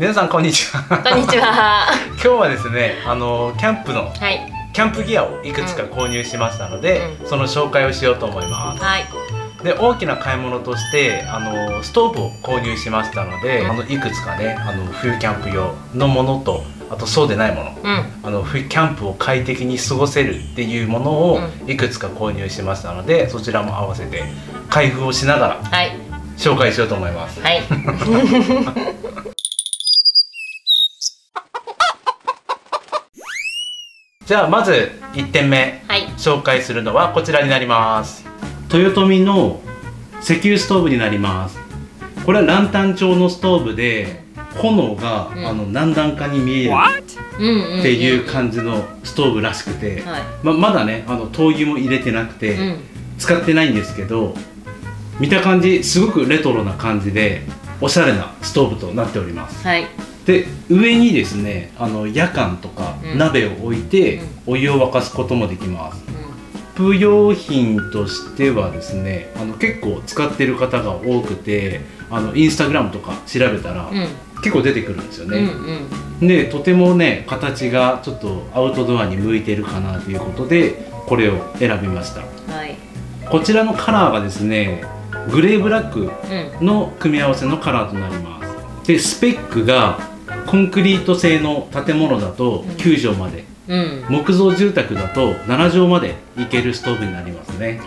皆さんこんにちは。こんにちは。今日はですね、キャンプギアをいくつか購入しましたので、その紹介をしようと思います。で、大きな買い物としてストーブを購入しましたので、いくつかね、冬キャンプ用のものと、あとそうでないもの、冬キャンプを快適に過ごせるっていうものをいくつか購入しましたので、そちらも合わせて開封をしながら紹介しようと思います。はい。じゃあまず1点目、紹介するのはこちらになります。豊富の石油ストーブになります。これはランタン調のストーブで、炎が何段かに見えるっていう感じのストーブらしくて、まだね灯油も入れてなくて使ってないんですけど、見た感じすごくレトロな感じでおしゃれなストーブとなっております。で、上にですね夜間とか鍋を置いてお湯を沸かすこともできます。キャンプ用品としてはですね結構使ってる方が多くて、インスタグラムとか調べたら結構出てくるんですよね。で、とてもね形がちょっとアウトドアに向いてるかなということでこれを選びました。こちらのカラーがですねグレーブラックの組み合わせのカラーとなります。で、スペックがコンクリート製の建物だと9畳まで。木造住宅だと7畳までいけるストーブになりますね。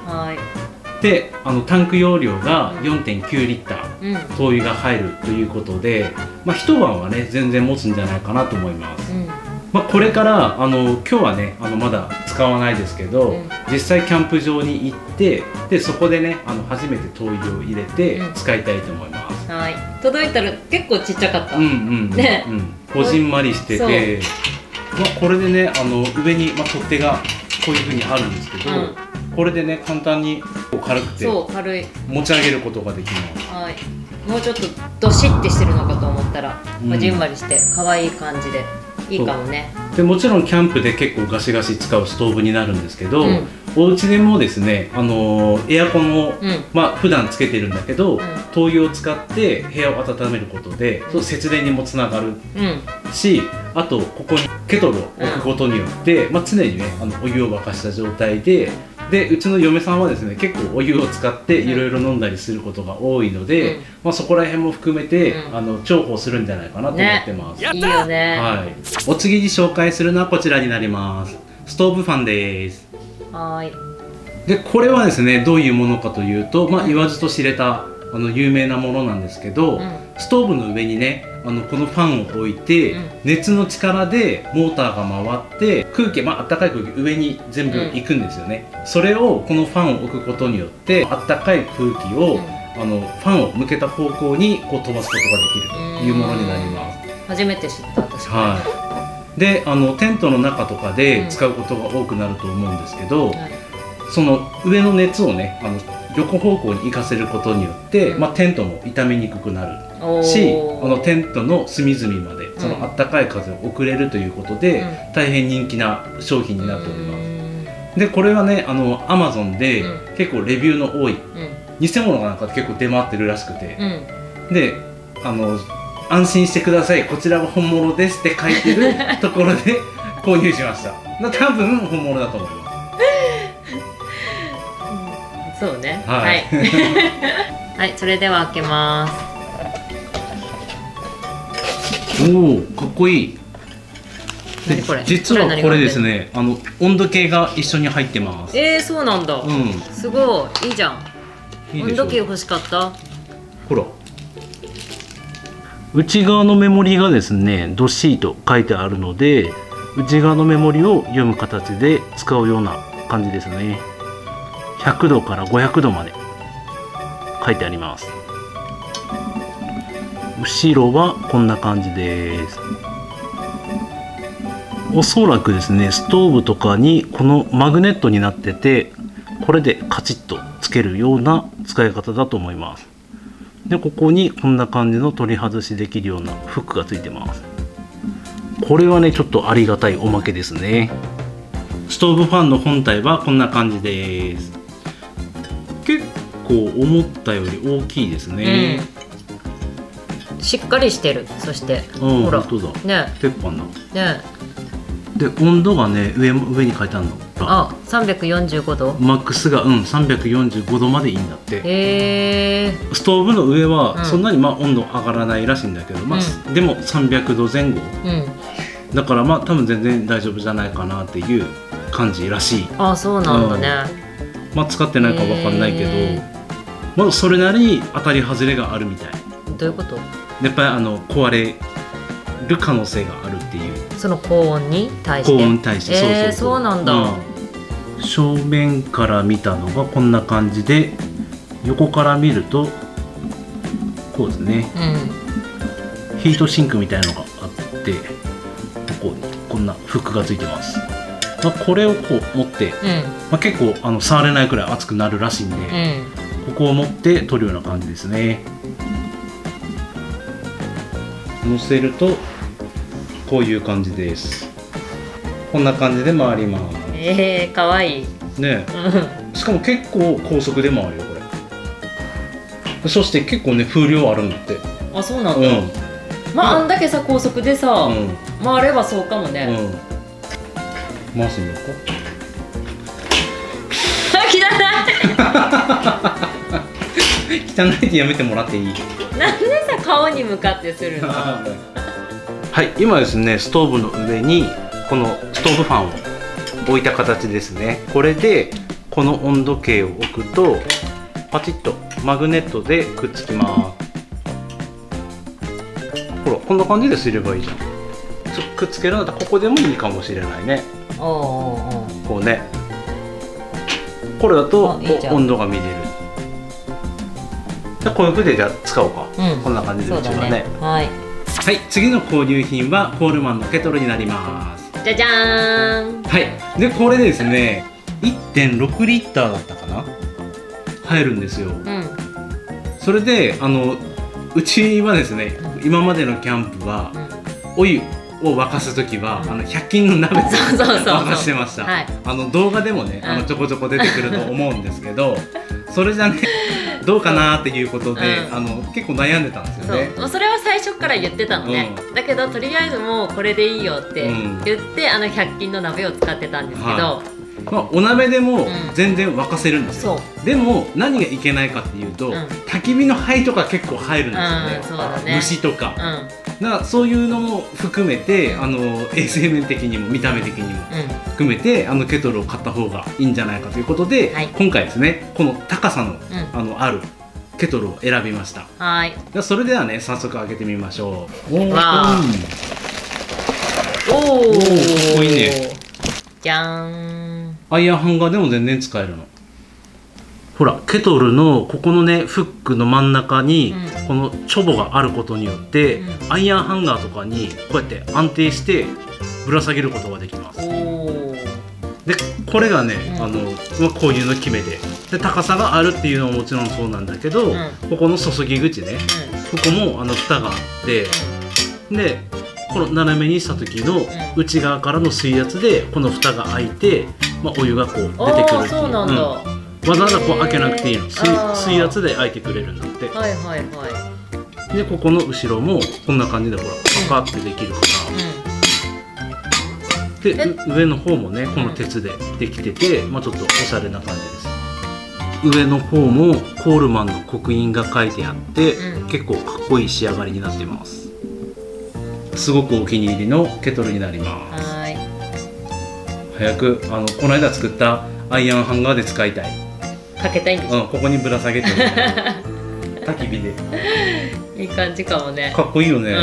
で、タンク容量が 4.9 リッター灯油が入るということで、一晩はね全然持つんじゃないかなと思います。これから今日はねまだ使わないですけど、実際キャンプ場に行ってでそこでね初めて灯油を入れて使いたいと思います。届いたら結構ちっちゃかった。こじんまりしてて。これでね上に取っ手がこういうふうにあるんですけど、これでね簡単に軽くて持ち上げることができます。もうちょっとどしってしてるのかと思ったらこじんまりして可愛い感じでいいかもね。でもちろんキャンプで結構ガシガシ使うストーブになるんですけど、お家でもですねエアコンを普段つけてるんだけど灯油を使って部屋を温めることで節電にもつながるし、あとここにケトルを置くことによって、常にねお湯を沸かした状態で、うちの嫁さんはですね結構お湯を使っていろいろ飲んだりすることが多いので、そこら辺も含めて、重宝するんじゃないかなと思ってます。いいよね。お次に紹介するのはこちらになります。ストーブファンです。で、これはですねどういうものかというと、言わずと知れた有名なものなんですけど、ストーブの上にねこのファンを置いて、熱の力でモーターが回って空気、あったかい空気上に全部行くんですよね。それをこのファンを置くことによってあったかい空気を、ファンを向けた方向にこう飛ばすことができるというものになります。初めて知った。私でテントの中とかで使うことが多くなると思うんですけど、その上の熱をね横方向に行かせることによって、テントも傷みにくくなるし、テントの隅々までそのあったかい風を送れるということで、大変人気な商品になっております。で、これはねアマゾンで結構レビューの多い、偽物がなんか結構出回ってるらしくて、で安心してくださいこちらは本物ですって書いてるところで購入しました。多分本物だと思います。そうね。はい、それでは開けます。おお、かっこいい。実はこれですね、温度計が一緒に入ってます。そうなんだ。すごい、いいじゃん。温度計欲しかった。ほら。内側のメモリがですね、どっしりと書いてあるので、内側のメモリを読む形で使うような感じですね。100度から500度まで書いてあります。後ろはこんな感じです。おそらくですね、ストーブとかにこのマグネットになってて、これでカチッとつけるような使い方だと思います。で、ここにこんな感じの取り外しできるようなフックがついてます。これはね、ちょっとありがたいおまけですね。ストーブファンの本体はこんな感じです。結構思ったより大きいですね。しっかりしてる。そしてほらね、鉄板だね。で温度がね、上に書いてあるの。あ、345度。マックスが345度までいいんだって。へえ。ストーブの上はそんなにまあ温度上がらないらしいんだけど、まあでも300度前後だから、まあ多分全然大丈夫じゃないかなっていう感じらしい。あ、そうなんだね。まあ使ってないかわかんないけど、まあそれなりに当たり外れがあるみたい。どういうこと？やっぱり壊れる可能性があるっていう。その高温に対して。高温に対して。そうなんだ。正面から見たのがこんな感じで、横から見るとこうですね、ヒートシンクみたいなのがあって、こんなフックがついてます。まあ、これをこう持って、まあ結構触れないくらい熱くなるらしいんで、ここを持って取るような感じですね。乗せるとこういう感じです。こんな感じで回ります。かわいいね。しかも結構高速で回るよこれ。そして結構ね風量あるんだって。あ、そうなんだ。まああんだけさ高速でさ回ればそうかもね。回してみようか。汚い。汚いってやめてもらっていい？なんでさ顔に向かってするの？はい、今ですねストーブの上にこのストーブファンを置いた形ですね。これでこの温度計を置くとパチッとマグネットでくっつきます。ほらこんな感じですればいいじゃん。くっつけるならここでもいいかもしれないね。こうね、これだと温度が見れる。じゃあこういうふうでじゃあ使おうか。こんな感じでうちはね。はい、次の購入品はコールマンのケトルになります。じゃじゃーん。はい、でこれでですね 1.6 リッターだったかな、入るんですよ。それでうちはですね、今までのキャンプはお湯を沸かすときは100均の鍋で沸かしてました。動画でもねちょこちょこ出てくると思うんですけど、それじゃねどうかなっていうことで結構悩んでたんですよね。それは最初から言ってたのね。だけどとりあえずもうこれでいいよって言って100均の鍋を使ってたんですけど、お鍋でも全然沸かせるんですよ。でも何がいけないかっていうと焚き火の灰とか結構入るんですよね、虫とか。だからそういうのも含めて衛生面的にも見た目的にも含めてケトルを買った方がいいんじゃないかということで、今回ですねこの高さのあるケトルを選びました。それではね早速開けてみましょう。おー、多いね。じゃーん。アイアンハンガーでも全然使えるの。ほらケトルのここのねフックの真ん中にこのチョボがあることによって、アイアンハンガーとかにこうやって安定してぶら下げることができます。でこれがね、購入の決め手で、高さがあるっていうのはもちろんそうなんだけど、ここの注ぎ口ね、ここも蓋があって、でこの斜めにした時の内側からの水圧でこの蓋が開いて、お湯がこう出てくるっていう。わざわざこう開けなくていいの、水圧で開いてくれるんだって。でここの後ろもこんな感じでほらパカッてできるから。で上の方もねこの鉄でできてて、ちょっとおしゃれな感じです。上の方もコールマンの刻印が書いてあって結構かっこいい仕上がりになってます。すごくお気に入りのケトルになります。早くこの間作ったアイアンハンガーで使いたい。かけたいんですよ。ここにぶら下げてる。焚き火で。いい感じかもね。かっこいいよね。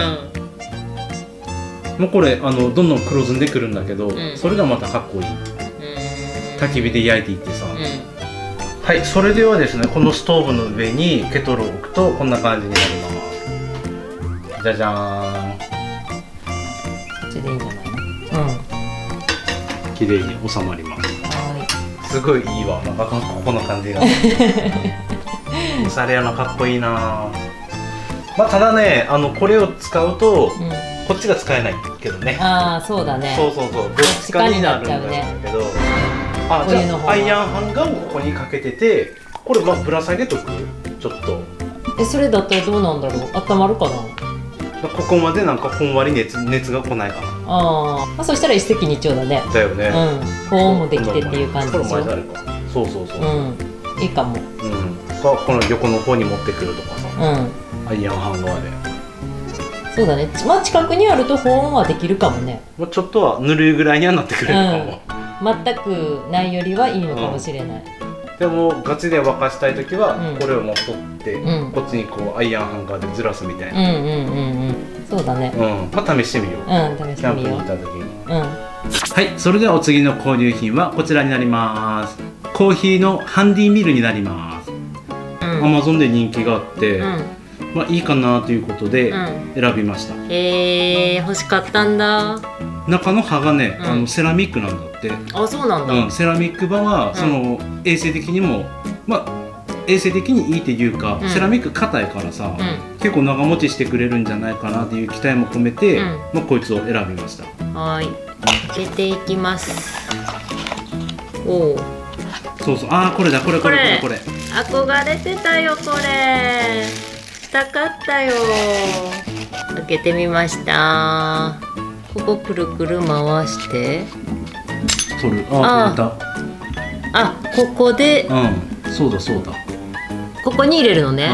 もうこれどんどん黒ずんでくるんだけど、それがまたかっこいい。焚き火で焼いていってさ。はい、それではですね、このストーブの上にケトルを置くとこんな感じになります。じゃじゃーん。こっちでいいんじゃないの？綺麗に収まります。すごいいいわ、なんかここの感じがおしゃれやな、かっこいいな。ただね、これを使うとこっちが使えないけどね。ああ、そうだね。そうそうそう、どっちかになるんだけど。あ、じゃあアイアンハンガーをここにかけてて、これぶら下げとく。ちょっとそれだったらどうなんだろう、温まるかな。ここまでなんかほんわり熱が来ないかな。あ、まあ、そしたら一石二鳥だね。だよね、うん、保温もできてっていう感じでしょ。そうそうそう、うん、いいかも、うん、この横の方に持ってくるとかさ、うん、アイアンハンガーで。そうだね、まあ、近くにあると保温はできるかもね。もうちょっとはぬるいぐらいにはなってくれるかも、うん、全くないよりはいいのかもしれない、うん、でもガチで沸かしたい時はこれをもう取って、うん、こっちにこうアイアンハンガーでずらすみたいな。うんうんうんうん、そうだね、うん、まあ試してみよう、うん、試してみよう。キャンプに行った時に、うん、はい、それではお次の購入品はこちらになります。コーヒーのハンディミルになります。 Amazon、うん、で人気があって、うん、まあいいかなということで選びました。へえ、欲しかったんだ。中の葉がね、セラミックなんだって。あ、そうなんだ。セラミック葉はその衛生的にも、まあ衛生的にいいっていうか、セラミック硬いからさ、結構長持ちしてくれるんじゃないかなっていう期待も込めて、まあこいつを選びました。はい、開けていきます。おお、そうそう、ああ、これだ、これこれこれこれ、憧れてたよ、これしたかったよ。開けてみました。ここくるくる回して。取る。あ、あ、ここで。うん。そうだそうだ。ここに入れるのね。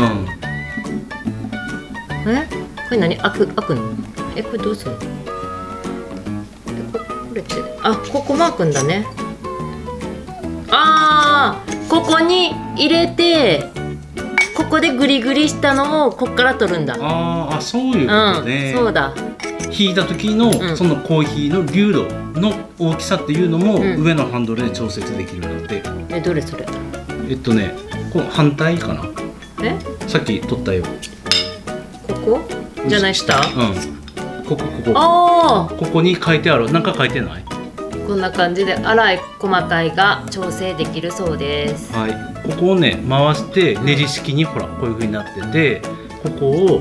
うん、え、これ何、開くの？え、これどうするの？これって、あ、ここも開くんだね。ああ、ここに入れて。ここでグリグリしたのをこっから取るんだ。ああ、そういうことね、うん、そうだ。引いた時の、うん、そのコーヒーの流度の大きさっていうのも、うん、上のハンドルで調節できるので。え、どれそれ？こう反対かな。え？さっき取ったよ。ここ？じゃない、下？うん。ここ。ああ。ここに書いてある。なんか書いてない？こんな感じで粗い細かいが調整できるそうです。はい、ここをね回してネジ式にほらこういう風になってて、ここを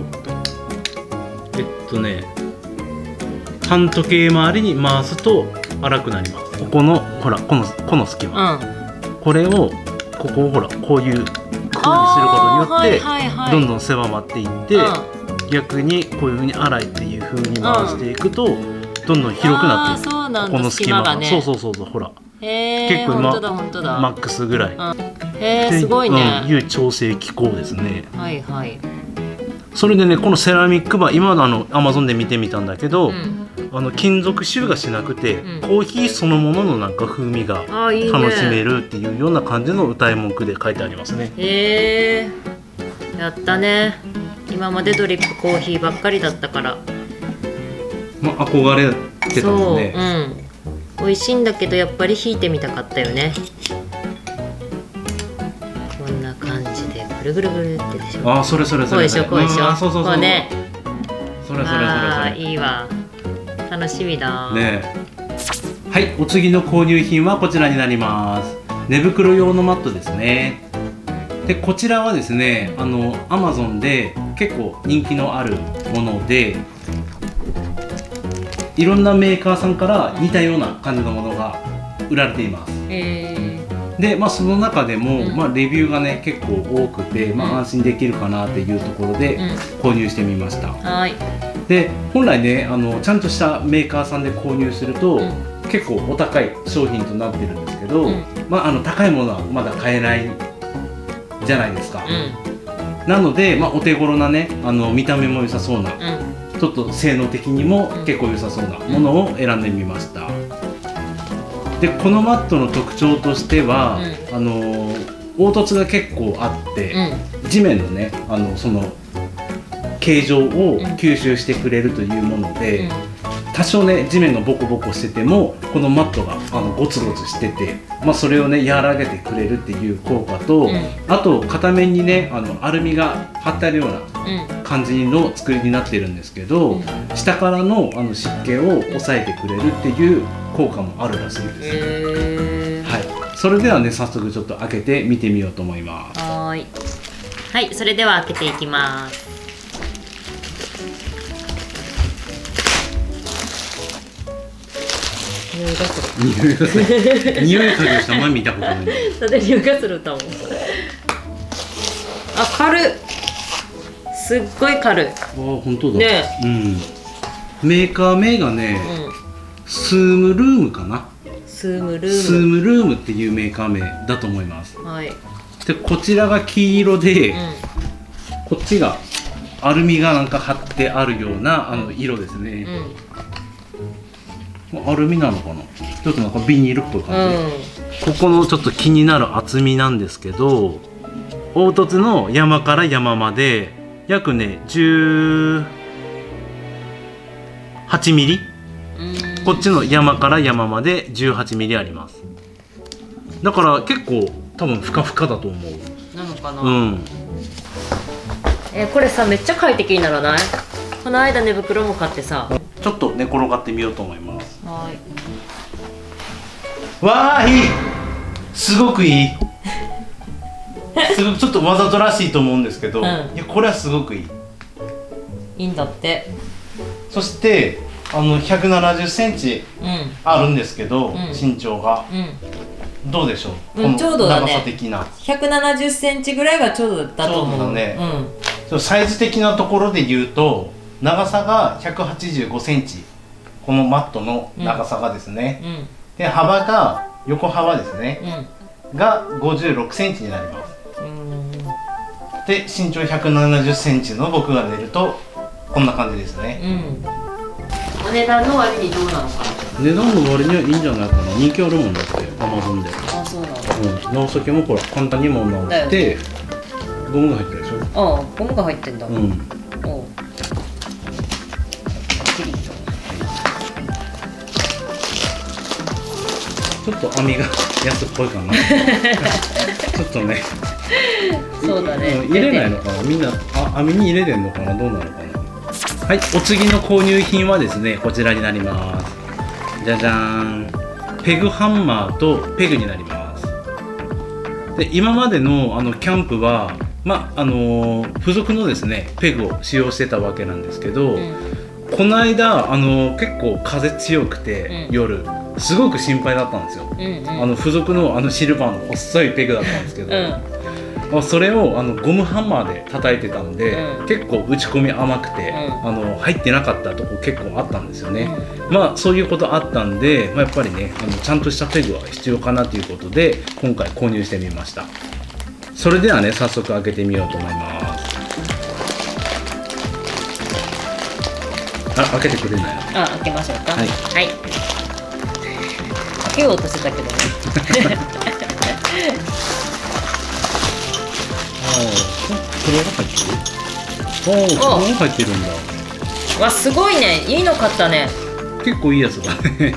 半時計回りに回すと粗くなります。ここのほらこの隙間、うん、これをここをほらこういう風にすることによってどんどん狭まっていって、逆にこういう風に粗いっていう風に回していくと。うん、どんどん広くなってる。この隙間がね。そうそうそうそう、ほら。結構マックスぐらい。すごいね。いう調整機構ですね。はいはい。それでね、このセラミックバー、今のAmazonで見てみたんだけど、金属臭がしなくて、コーヒーそのもののなんか風味が楽しめるっていうような感じの歌い文句で書いてありますね。へえ。やったね。今までドリップコーヒーばっかりだったから。憧れてたもんね。そう、うん、美味しいんだけどやっぱり引いてみたかったよね。こんな感じでぐるぐるぐるってでしょ。ああ、それそれそれそれ。こうでしょこうでしょ。そうそうそう。こうね。それそれそれそれ。ああ、いいわ。楽しみだ。ね。はい、お次の購入品はこちらになります。寝袋用のマットですね。でこちらはですね、Amazon で結構人気のあるもので。いろんなメーカーさんから似たような感じのものが売られています。で、まあ、その中でも、うん、まあ、レビューがね結構多くて、まあ、安心できるかなっていうところで購入してみました。うん、はい、で本来ねちゃんとしたメーカーさんで購入すると、うん、結構お高い商品となってるんですけど、うん、まあ、高いものはまだ買えないじゃないですか。うん、なので、まあ、お手頃なね見た目も良さそうな。うん、ちょっと性能的にも結構良さそうなものを選んでみました。でこのマットの特徴としては、うん、凹凸が結構あって、うん、地面のねその形状を吸収してくれるというもので、うん、多少ね地面がボコボコしててもこのマットがゴツゴツしてて、まあ、それをね和らげてくれるっていう効果と、うん、あと片面にねアルミが貼ってあるような感じの作りになってるんですけど、下からの湿気を抑えてくれるっていう効果もあるらしいです。はい、それではね早速ちょっと開けて見てみようと思います。はい、はい、それでは開けていきます。匂いがする。匂い嗅ぎしたま見たことない。だって匂いがすると思う。あ、軽っ。すっごい軽い。ああ、本当だね。うん、メーカー名がね、うん、Soomloomかな。Soomloomっていうメーカー名だと思います。はい。でこちらが黄色で、うん、こっちがアルミがなんか貼ってあるようなあの色ですね。うん、アルミなのかな。ちょっとなんかビニールっぽい感じ。うん、ここのちょっと気になる厚みなんですけど、凹凸の山から山まで約ね18ミリ、こっちの山から山まで18ミリあります。だから結構多分ふかふかだと思う。なのかな。うん。これさめっちゃ快適にならない？この間寝袋も買ってさ。ちょっと寝転がってみようと思います。はい。わあいい。すごくいい。すごくちょっとわざとらしいと思うんですけど、うん、いやこれはすごくいい。いいんだって。そして170センチあるんですけど、うん、身長が。うんどうでしょう。うん、ちょうどだね。長さ的な170センチぐらいがちょうどだと思う。ちょうどだね。うん、サイズ的なところで言うと長さが185センチ、このマットの長さがですね、うんうん、で幅が横幅ですね、うん、が56センチになります。うん、で身長170センチの僕が寝るとこんな感じですね。うん、お値段の割にどうなのかな。値段の割にはいいんじゃないかな。人気あるもんだって、アマゾンで。あ、そうなんだ。うん、直す時もほら簡単にも直して、ゴムが入ってるでしょ。ああ、ゴムが入ってんだ。うん。おう。ちょっと編みが安っぽいかな。ちょっとね。そうだね。入れないのかな。みんな編みに入れてんのかな。どうなのかな。はい、お次の購入品はですね、こちらになります。じゃじゃーん、ペグハンマーとペグになります。で今までのキャンプは、付属のですねペグを使用してたわけなんですけど、うん、この間結構風強くて、うん、夜すごく心配だったんですよ。付属のシルバーの細いペグだったんですけど、うん、それをゴムハンマーで叩いてたんで、うん、結構打ち込み甘くて、うん、入ってなかったとこ結構あったんですよね。うんまあそういうことあったんで、やっぱりねちゃんとしたペグは必要かなということで今回購入してみました。それではね早速開けてみようと思います。あ開けてくれないの。あ開けましょうか。はい、はい、開けようとしてたけどね。ああこれが入ってる。ああこれが入ってるんだ。わすごいね。いいの買ったね。結構いいやつだね。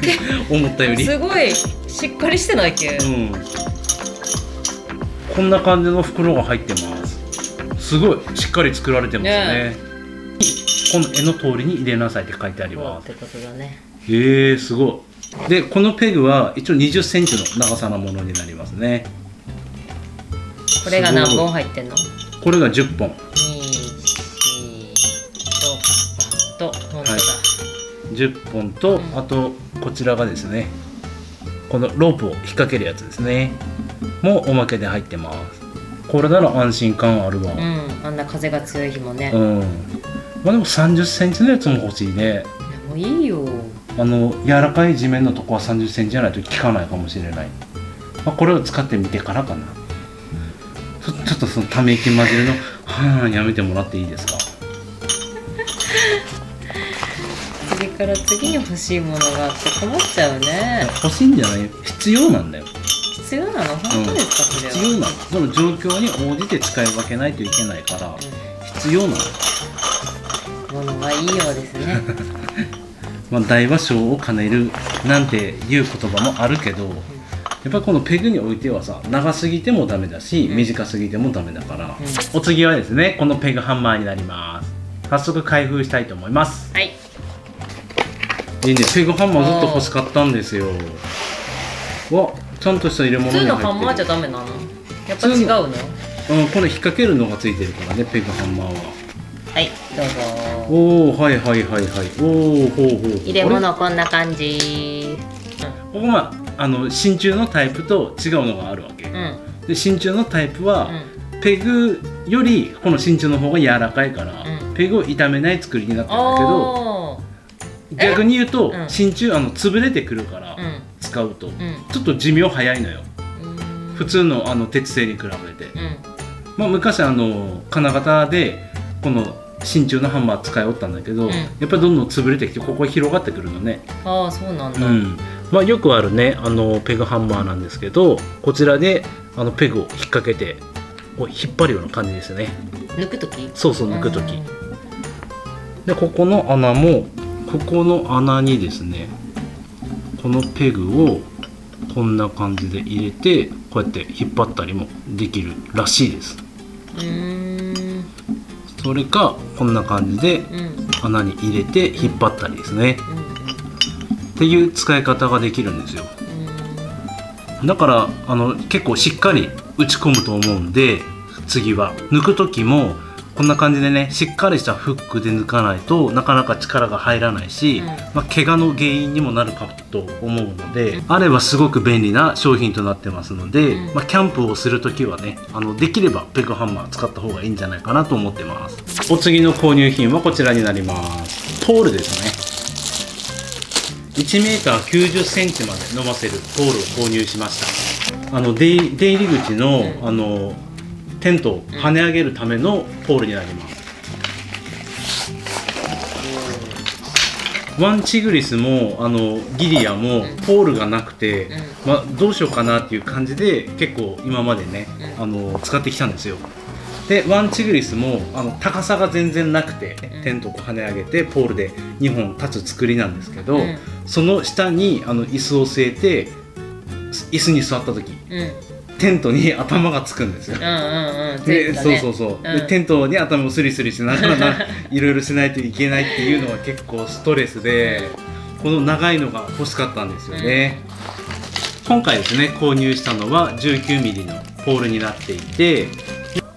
思ったよりすごいしっかりしてないっけ、うん、こんな感じの袋が入ってます。すごいしっかり作られてますね。この絵の通りに入れなさいって書いてあります。ってことだね。へえすごい。でこのペグは一応20センチの長さのものになりますね。これが何本入ってんの。これが10本。10本と、あとこちらがですねこのロープを引っ掛けるやつですねもうおまけで入ってます。これなら安心感あるわ。うんあんな風が強い日もね。うんまあでも30センチのやつも欲しいね。もういいよ。柔らかい地面のとこは30センチじゃないと効かないかもしれない、まあ、これを使ってみてからかな。ちょっとそのため息混じるのはやめてもらっていいですか。次から次に欲しいものがあって困っちゃうね。欲しいんじゃないよ。必要なんだよ。必要なの本当ですか、うん、それは。必要なの。その状況に応じて使い分けないといけないから、うん、必要なの。ものはいいようですね。まあ大和尚を兼ねるなんていう言葉もあるけど、うん、やっぱりこのペグにおいてはさ長すぎてもダメだし、うん、短すぎてもダメだから、うん、お次はですねこのペグハンマーになります。早速開封したいと思います。はいいいね、ペグハンマーずっと欲しかったんですよ。わ、ちゃんとした入れ物に入ってる。普通のハンマーじゃダメなの？やっぱ違うの？うん、これ引っ掛けるのがついてるからね、ペグハンマーは。はい、どうぞ。おお、はいはいはいはい。おお、ほうほう。入れ物こんな感じ。ここ真鍮のタイプと違うのがあるわけ。うん、で、真鍮のタイプは、ペグよりこの真鍮の方が柔らかいから、うん、ペグを傷めない作りになってるんだけど、逆に言うと真鍮潰れてくるから、うん、使うと、うん、ちょっと寿命早いのよ、うん、普通の鉄製に比べて、うん、まあ昔金型でこの真鍮のハンマー使いおったんだけど、うん、やっぱりどんどん潰れてきてここが広がってくるのね。ああ、そうなんだ、うん。まあ、よくあるねペグハンマーなんですけど、こちらでペグを引っ掛けてこう引っ張るような感じですよね。抜くとき？そうそう、抜くとき、うん、でここの穴もここの穴にですね、このペグをこんな感じで入れてこうやって引っ張ったりもできるらしいです。うーん、それかこんな感じで穴に入れて引っ張ったりですね、っていう使い方ができるんですよ。だから結構しっかり打ち込むと思うんで、次は抜く時もこんな感じでね、しっかりしたフックで抜かないとなかなか力が入らないし、まあ、怪我の原因にもなるかと思うので、あればすごく便利な商品となってますので、まあ、キャンプをする時はね、できればペグハンマー使った方がいいんじゃないかなと思ってます。お次の購入品はこちらになります。ポールですね。1m90cm まで伸ばせるポールを購入しました。出入り口の、うん、テントを跳ね上げるためのポールになります。ワンチグリスもギリアもポールがなくて、うん、まあ、どうしようかなっていう感じで結構今までね、使ってきたんですよ。でワンチグリスも高さが全然なくて、テントを跳ね上げてポールで2本立つ作りなんですけど、うん、その下に椅子を据えて、椅子に座った時、うん、テントに頭がつくんですよ。で、そうそうそう、でテントに頭をスリスリしながらいろいろしないといけないっていうのが結構ストレスで、この長いのが欲しかったんですよね。うん、今回ですね、購入したのは 19mm のポールになっていて、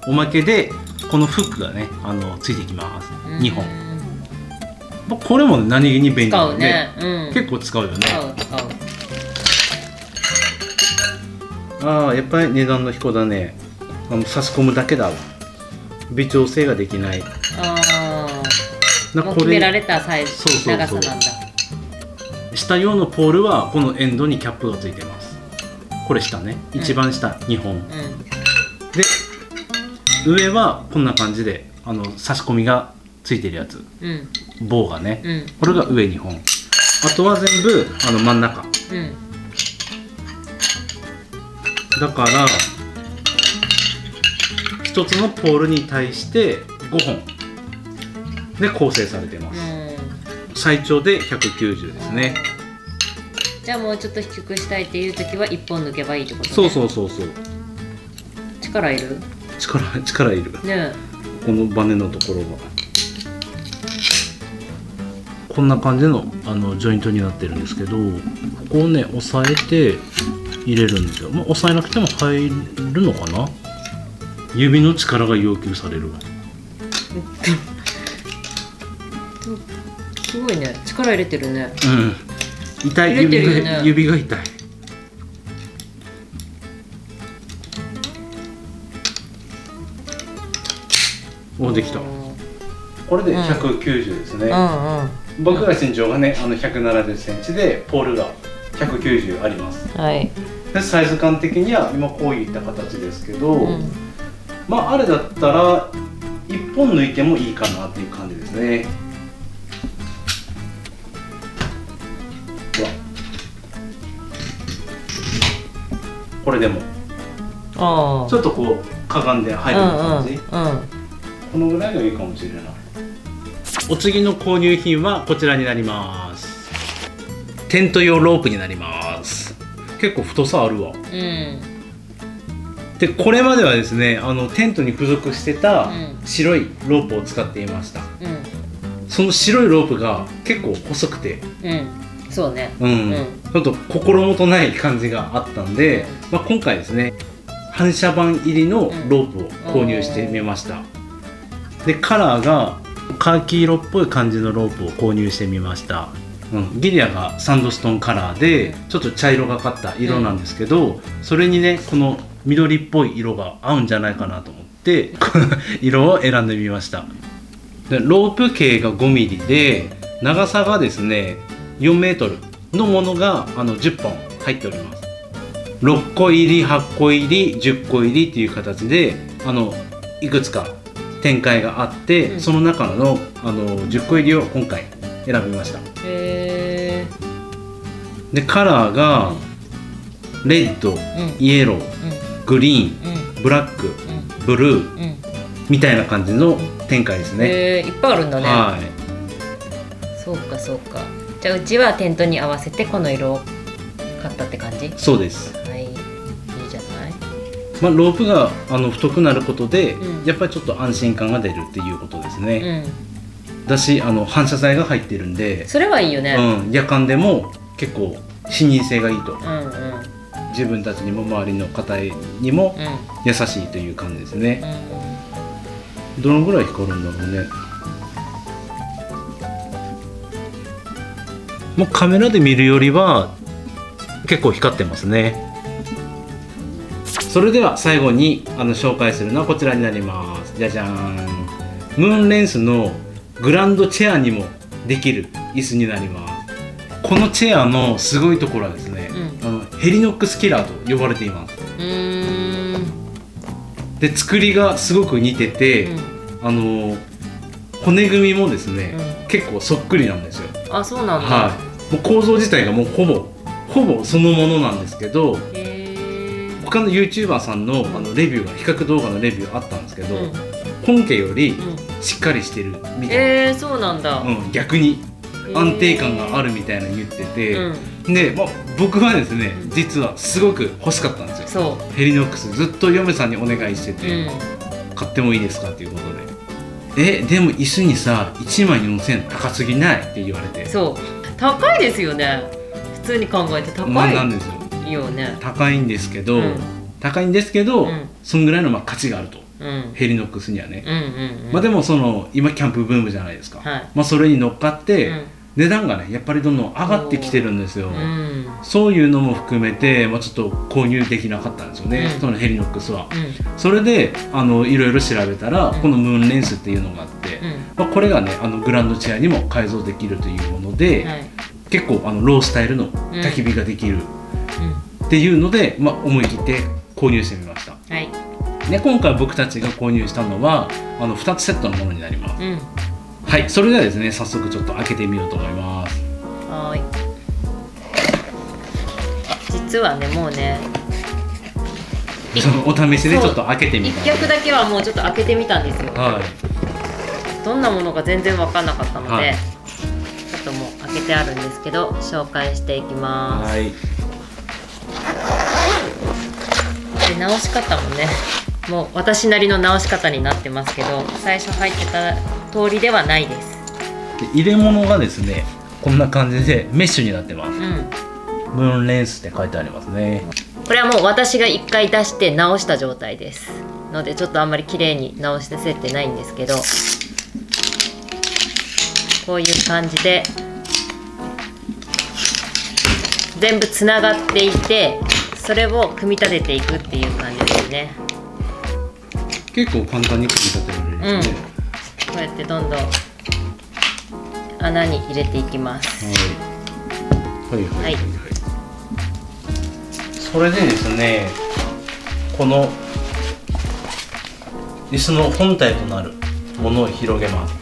おまけでこのフックがねついてきます。2本。これも何気に便利なんで、結構使うよね。ああ、やっぱり値段の飛行だね。差し込むだけだわ。微調整ができない。ああ、決められたサイズ、長さなんだ。下用のポールはこのエンドにキャップがついてます。これ下ね、一番下2本で、上はこんな感じで差し込みがついてるやつ、棒がね、これが上2本、あとは全部真ん中、だから1つのポールに対して5本で構成されてます。最長で190ですね。じゃあもうちょっと低くしたいっていう時は1本抜けばいいってことね。そうそうそうそう。力いる？力いる、ね、このバネのところがこんな感じのジョイントになってるんですけど、ここをね押さえて入れるんですよ。まあ、押さえなくても入るのかな。指の力が要求されるすごいね、力入れてるね。うん、痛い、指が痛い。お、できた。これで190ですね。僕が身長がね170cm で、ポールが190あります。はい、でサイズ感的には今こういった形ですけど、うん、まああれだったら1本抜いてもいいかなっていう感じですね。これでもちょっとこうかがんで入る感じ。このぐらいがいいかもしれない。お次の購入品はこちらになります。テント用ロープになります。結構太さあるわ。でこれまではですね、テントに付属してた白いロープを使っていました。その白いロープが結構細くて、そうね、ちょっと心もとない感じがあったんで、まあ、今回ですね反射板入りのロープを購入してみました。でカラーがカーキ色っぽい感じのロープを購入してみました。ギリアがサンドストーンカラーでちょっと茶色がかった色なんですけど、それにねこの緑っぽい色が合うんじゃないかなと思ってってこの色を選んでみました。でロープ径が 5mm で長さがですね 4m のものが10本入っております。6個入り8個入り10個入りっていう形でいくつか展開があって、うん、その中の10個入りを今回選びました。でカラーがレッド、イエロー、グリーン、ブラック、ブルーみたいな感じの展開ですね。いっぱいあるんだね。はい。そうかそうか。じゃあうちはテントに合わせてこの色を買ったって感じ？そうです。はい。いいじゃない。まあロープが太くなることで、うん、やっぱりちょっと安心感が出るっていうことですね。うん、だし反射材が入ってるんで。それはいいよね。うん。夜間でも結構視認性がいいと。うんうん。自分たちにも周りの方にも優しいという感じですね。どのぐらい光るんだろうね。もうカメラで見るよりは結構光ってますね。それでは最後に紹介するのはこちらになります。じゃじゃーん。ムーンレンスのグランドチェアにもできる椅子になります。このチェアのすごいところはですね、うん、ヘリノックスキラーと呼ばれています。で作りがすごく似てて、うん、骨組みもですね、うん、結構そっくりなんですよ。あ、そうなんだ。はい、もう構造自体がもうほぼそのものなんですけど、他の YouTuber さんのレビューが比較動画のレビューあったんですけど、うん、本家よりしっかりしてるみたいな。そうなんだ。うん、逆に安定感があるみたいな言ってて、で、まあ、僕はですね、実はすごく欲しかったんですよ。ヘリノックスずっと嫁さんにお願いしてて、買ってもいいですかっていうことで、でも椅子にさ1万4000円高すぎないって言われて。そう高いですよね。普通に考えて高い。まあなんですよね。高いんですけど、そんぐらいのまあ価値があると。ヘリノックスにはね。まあでもその今キャンプブームじゃないですか。まあそれに乗っかって値段がねやっぱりどんどん上がってきてるんですよ。そういうのも含めてまあちょっと購入できなかったんですよね、そのヘリノックスは。それでいろいろ調べたらこのムーンレンスっていうのがあって、まあこれがねグランドチェアにも改造できるというもので、結構ロースタイルの焚き火ができるっていうので、まあ思い切って購入してみました。で今回僕たちが購入したのは2つセットのものになります。はい、それではですね、早速ちょっと開けてみようと思います。はい。実はね、もうね。お試しでちょっと開けてみた。一脚だけはもうちょっと開けてみたんですよ。はい。どんなものか全然分かんなかったので、はい、ちょっともう開けてあるんですけど、紹介していきます。はい。で、直し方もね、もう私なりの直し方になってますけど、最初入ってた通りではないです。で入れ物がですね、こんな感じでメッシュになってます。ムーンレンスって書いてありますね。これはもう私が1回出して直した状態ですので、ちょっとあんまり綺麗に直してせってないんですけど、こういう感じで全部つながっていて、それを組み立てていくっていう感じですね。結構簡単に組み立てられるんですね。こうやってどんどん穴に入れていきます。はい。それでですね、この椅子の本体となるものを広げます。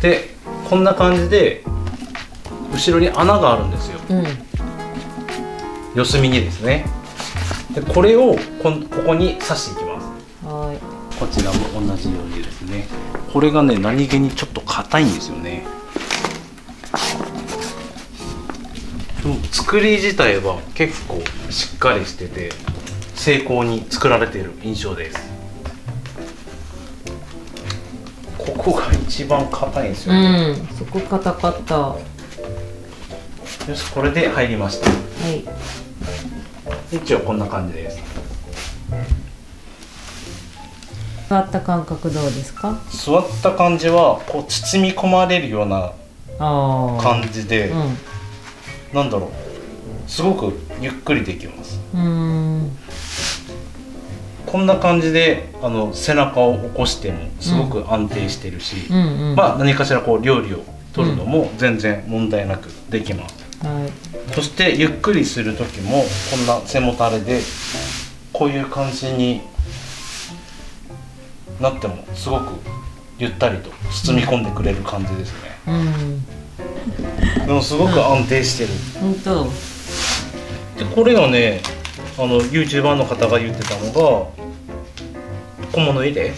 で、こんな感じで後ろに穴があるんですよ。四隅にですね。で、これをここに刺していきます。こちらも同じようにですね。これがね、何気にちょっと硬いんですよね。でも作り自体は結構しっかりしてて、精巧に作られている印象です。ここが一番硬いんですよね。うん、そこ硬かった。よし、これで入りました。はい。一応こんな感じです。座った感覚どうですか？座った感じはこう包み込まれるような感じで、なんだろう、すごくゆっくりできます。こんな感じで背中を起こしてもすごく安定してるし、まあ何かしらこう料理を取るのも全然問題なくできます。そしてゆっくりする時もこんな背もたれでこういう感じになってもすごくゆったりと包み込んでくれる感じですね。でもすごく安定してる。本当。でこれがね、YouTuber の方が言ってたのが小物入れ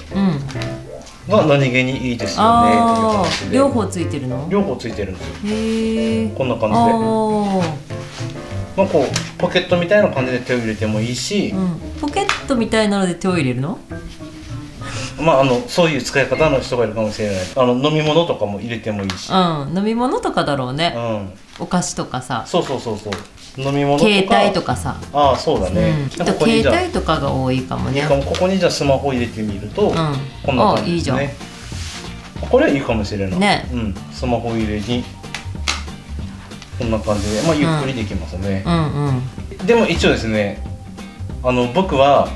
が何気にいいですよねっていう話で。両方ついてるの？両方ついてるんですよ。こんな感じで。まあこうポケットみたいな感じで手を入れてもいいし。ポケットみたいなので手を入れるの？まあそういう使い方の人がいるかもしれない。飲み物とかも入れてもいいし。飲み物とかだろうね。お菓子とかさ。そうそうそうそう。飲み物とか。携帯とかさ。ああそうだね。きっと携帯とかが多いかもね。ここにじゃあスマホ入れてみるとこんな感じですね。これはいいかもしれない。ね。スマホ入れにこんな感じでまあゆっくりできますね。でも一応ですね、僕は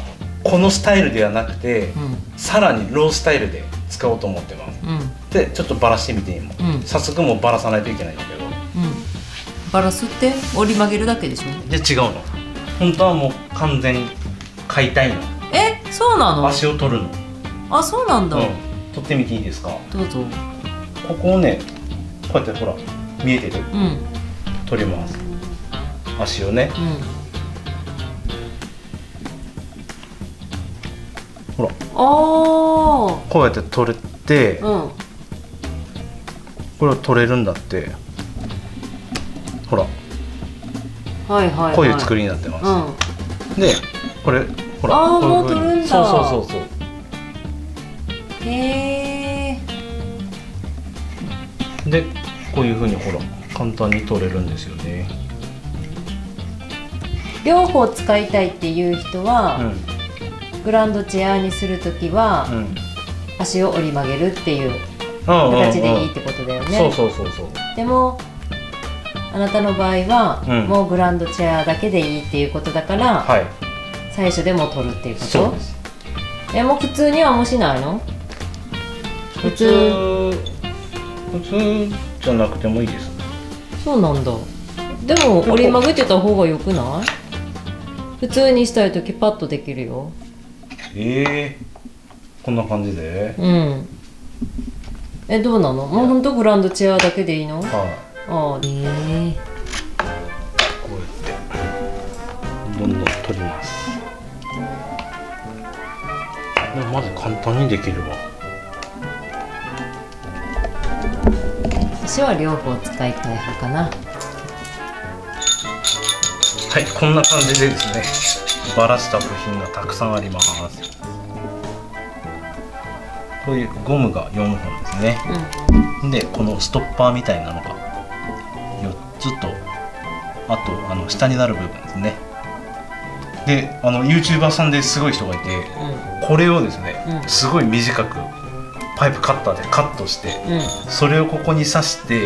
このスタイルではなくて、さらにロースタイルで使おうと思ってます。でちょっとバラしてみて今、早速もうバラさないといけないんだけど、バラすって折り曲げるだけでしょ？いや違うの。本当はもう完全解体の。え、そうなの？足を取るの。あ、そうなんだ。取ってみていいですか？どうぞ。ここをね、こうやってほら見えてる。取ります。足をね。ほらこうやって取れて、これを取れるんだって。ほらこういう作りになってます。でこれほらこういうふうに、そうそうそうそう。へえ。でこういうふうにほら簡単に取れるんですよね。両方使いたいっていう人は、グランドチェアにするときは、足を折り曲げるっていう形でいいってことだよね。そうそうそうそう。でもあなたの場合は、もうグランドチェアだけでいいっていうことだから、最初でも取るっていうこと。そうです。え、もう普通にはもうしないの？普通じゃなくてもいいです。そうなんだ。でも折り曲げてた方が良くない？普通にしたいときパッとできるよ。こんな感じで。え、どうなの？もうほんとグランドチェアだけでいいの？はい。こうやってどんどん取ります。でもまず簡単にできるわ。私は両方使いたい派かな。はい、こんな感じでですね、バラした部品がたくさんあります。こういうゴムが4本ですね。で、このストッパーみたいなのが4つと、あと下になる部分ですね。で、YouTuber さんですごい人がいて、これをですね、すごい短くパイプカッターでカットして、それをここに刺して、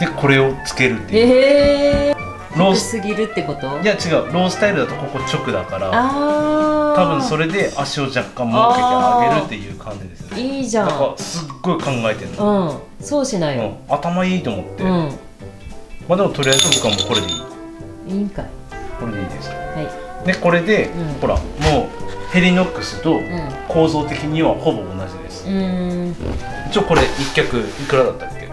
で、これをつけるっていう。ロースぎるってこと？いや違う、ロースタイルだとここ直だから、多分それで足を若干もうけてあげるっていう感じですね。いいじゃん。なんかすっごい考えてるの。そうしないよ。頭いいと思って。まあでもとりあえず僕はもうこれでいい。いいんかい。これでいいです。はい。でこれでほらもうヘリノックスと構造的にはほぼ同じです。一応これ一脚いくらだったっけ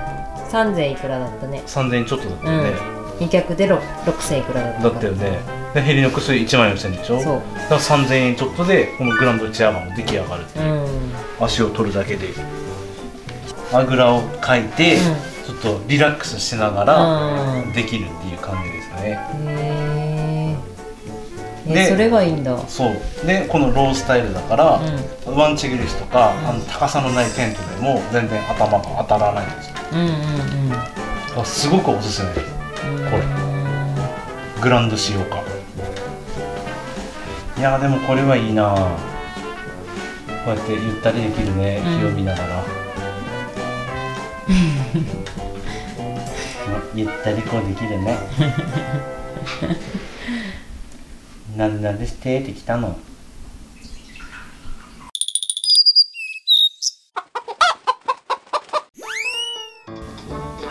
？3000いくらだったね。3000ちょっとだったよね。2脚で6000いくらだったよね。でヘリの薬14000でしょ。だから3000円ちょっとでこのグランドチェアマンも出来上がるっていう。足を取るだけであぐらをかいて、ちょっとリラックスしながらできるっていう感じですね。へえ、それはいいんだ。そうでこのロースタイルだからワンチグリスとか高さのないテントでも全然頭が当たらないんですよ。すごくおすすめです。これグランド仕様か。いやーでもこれはいいな。こうやってゆったりできるね、火を見ながらゆったりこうできるねなんでしてって来たの？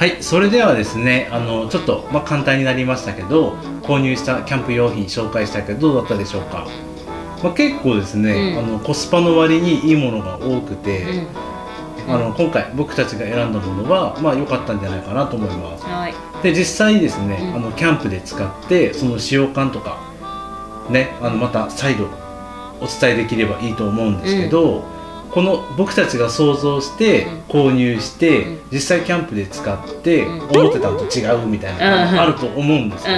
はい、それではですね、ちょっと、簡単になりましたけど、購入したキャンプ用品紹介したけどどうだったでしょうか。結構ですね、コスパの割にいいものが多くて、今回僕たちが選んだものは良かったんじゃないかなと思います。はい、で実際ですね、キャンプで使ってその使用感とか、ね、また再度お伝えできればいいと思うんですけど、この僕たちが想像して購入して、実際キャンプで使って思ってたのと違うみたいなのがあると思うんですけ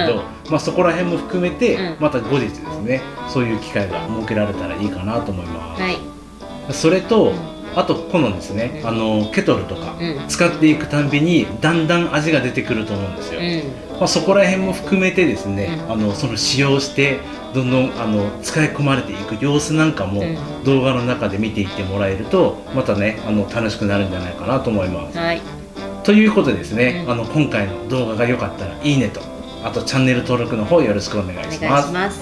ど、そこら辺も含めて、また後日ですね、そういう機会が設けられたらいいかなと思います。はい、それと、あとこのですね、ケトルとか使っていくたんびにだんだん味が出てくると思うんですよ。そこら辺も含めてですね、その使用してどんどん使い込まれていく様子なんかも動画の中で見ていってもらえると、またね楽しくなるんじゃないかなと思います。はい、ということでですね、今回の動画が良かったらいいねと、あとチャンネル登録の方よろしくお願いします。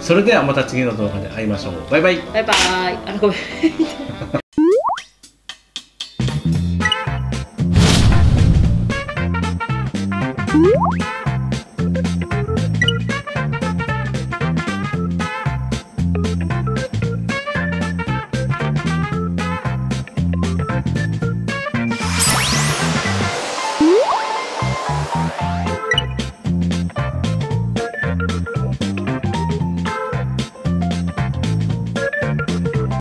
それではまた次の動画で会いましょう。バイバイ。バイバイ。あらごめんWoo!